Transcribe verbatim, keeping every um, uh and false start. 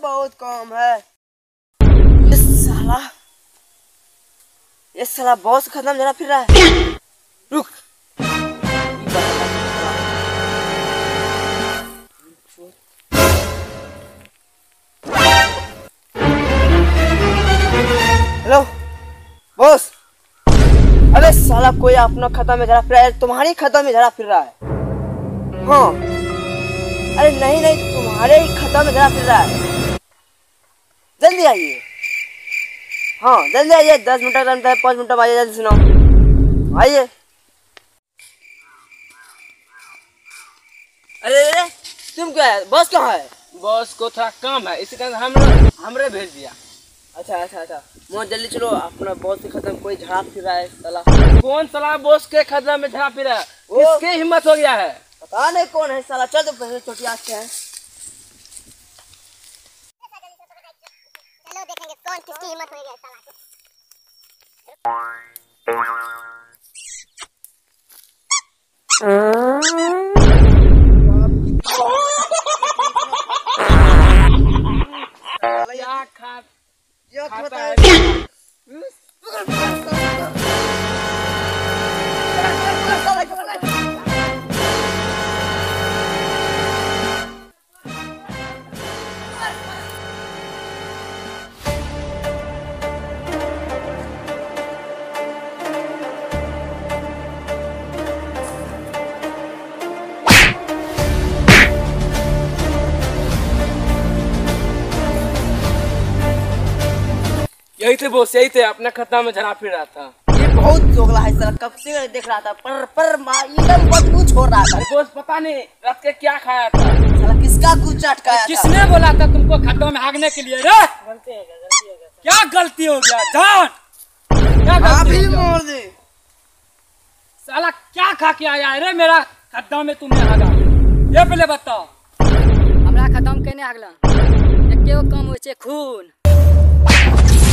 बहुत काम है। ये साला ये साला बॉस खत्म जरा फिर रहा है। रुक हेलो बॉस। अरे साला कोई अपना खाता में जरा फिर रहा है, तुम्हारी खाता में जरा फिर रहा है। हाँ अरे नहीं नहीं तुम्हारे ही खाता में जरा फिर रहा है। जल्दी आइए, हाँ जल्दी आइए। दस मिनट का टाइम था, पाँच मिनट में आइए। जल्दी सुनाओ, आइए। अरे अरे तुम क्या है, बॉस कहाँ है? बॉस को थोड़ा काम है, इसी कारण हमने हमरे भेज दिया। अच्छा अच्छा अच्छा मोह जल्दी चलो, अपना बॉस के खत्म कोई झड़ा फिर रहा है। सला कौन सला बॉस के खत्म में झड़ा फिर रहा है? किसकी हिम्मत हो गया है? पता नहीं कौन है सला। चल तो चोटिया है, देखेंगे कौन किसकी हिम्मत हो गई साला। क्या खा क्या खाता है? यही थे बॉस, यही थे। अपना खत्ता में झड़ा फिर रहा था। ये बहुत जोगला है सर, कब से देख रहा था। पर पर एकदम बहुत कुछ हो रहा था। बॉस पता नहीं रात के क्या खाया था साला, किसका कुछ अटकाया था? किसने बोला था तुमको खत्ता में भागने के लिए रे? गलती है, गलती है, क्या गलती हो गया जान? क्या गलती मार दे साला, क्या खा के आया है रे मेरा खत्ता में? तुमने भागा ये पहले बताओ, हमरा खत्ता में कहने भागला। एक काम हो छे खून।